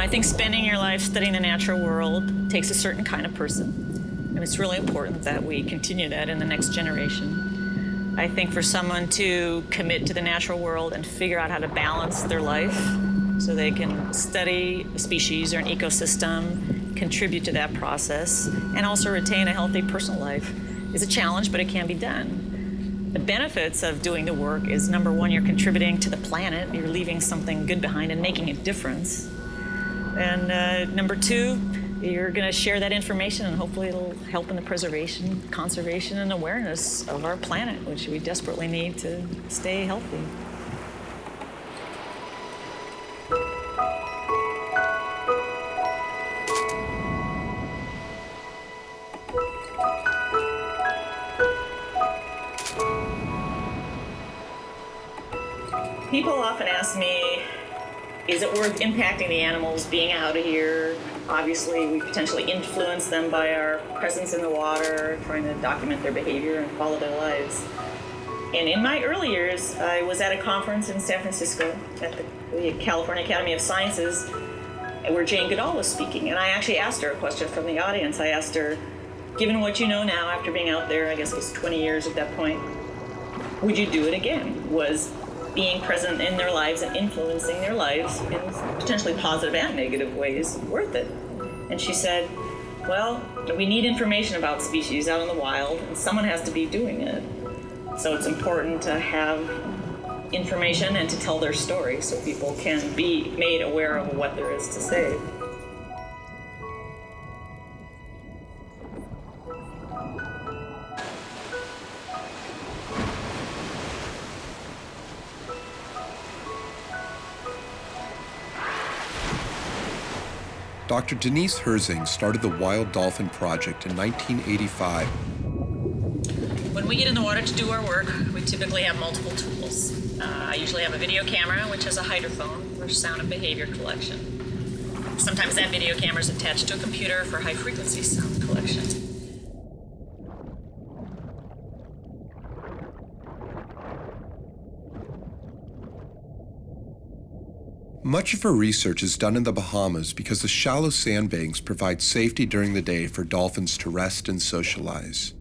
I think spending your life studying the natural world takes a certain kind of person, and it's really important that we continue that in the next generation. I think for someone to commit to the natural world and figure out how to balance their life so they can study a species or an ecosystem, contribute to that process, and also retain a healthy personal life is a challenge, but it can be done. The benefits of doing the work is, number one, you're contributing to the planet, you're leaving something good behind and making a difference. And number two, you're going to share that information, and hopefully it'll help in the preservation, conservation, and awareness of our planet, which we desperately need to stay healthy. People often ask me, is it worth impacting the animals being out of here? Obviously, we potentially influence them by our presence in the water, trying to document their behavior and follow their lives. And in my early years, I was at a conference in San Francisco at the California Academy of Sciences, where Jane Goodall was speaking. And I actually asked her a question from the audience. I asked her, given what you know now after being out there, I guess it was 20 years at that point, would you do it again? Was being present in their lives and influencing their lives in potentially positive and negative ways worth it? And she said, well, we need information about species out in the wild, and someone has to be doing it. So it's important to have information and to tell their story so people can be made aware of what there is to save. Dr. Denise Herzing started the Wild Dolphin Project in 1985. When we get in the water to do our work, we typically have multiple tools. I usually have a video camera, which has a hydrophone for sound and behavior collection. Sometimes that video camera is attached to a computer for high-frequency sound collection. Much of her research is done in the Bahamas because the shallow sandbanks provide safety during the day for dolphins to rest and socialize.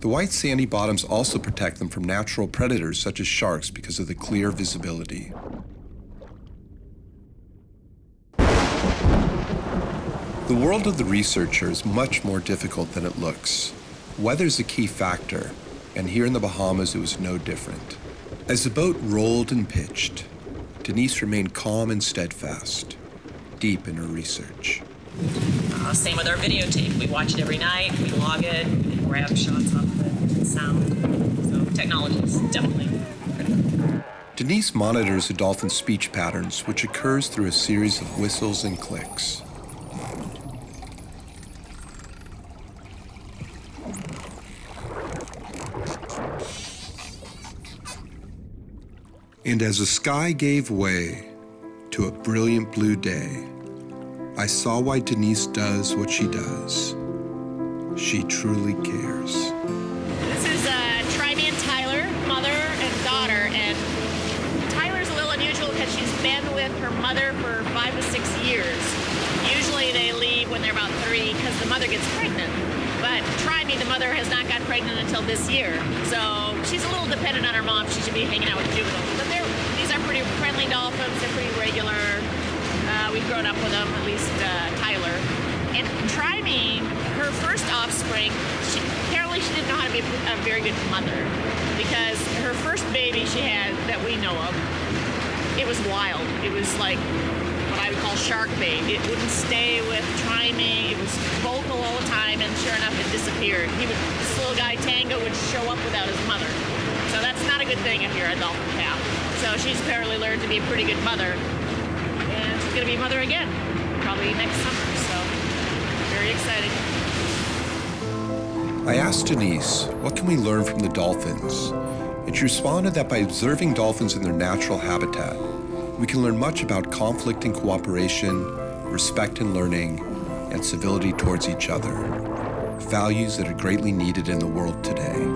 The white sandy bottoms also protect them from natural predators such as sharks because of the clear visibility. The world of the researcher is much more difficult than it looks. Weather's a key factor, and here in the Bahamas it was no different. As the boat rolled and pitched, Denise remained calm and steadfast, deep in her research. Same with our videotape. We watch it every night, we log it, and grab shots off the sound. So technology is definitely critical. Denise monitors a dolphin's speech patterns, which occurs through a series of whistles and clicks. And as the sky gave way to a brilliant blue day, I saw why Denise does what she does. She truly cares. This is Tri-Man Tyler, mother and daughter, and Tyler's a little unusual because she's been with her mother for 5 to 6 years. Usually they leave when they're about 3 because the mother gets pregnant. But Tri-Me, the mother, has not gotten pregnant until this year. So she's a little dependent on her mom. She should be hanging out with juveniles. But these are pretty friendly dolphins. They're pretty regular. We've grown up with them, at least Tyler. And Tri-Me, her first offspring, apparently she didn't know how to be a very good mother, because her first baby she had that we know of, it was wild. It was like what I would call shark bait. It wouldn't stay with Tri-Me. It was vocal all the time, and sure enough, it disappeared. This little guy, Tango, would show up without his mother. So that's not a good thing if you're a dolphin calf. So she's apparently learned to be a pretty good mother, and she's going to be mother again, probably next summer. So very exciting. I asked Denise, what can we learn from the dolphins? And she responded that by observing dolphins in their natural habitat, we can learn much about conflict and cooperation, respect and learning, and civility towards each other, values that are greatly needed in the world today.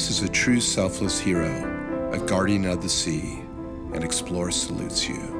Denise is a true selfless hero, a guardian of the sea. An explorer salutes you.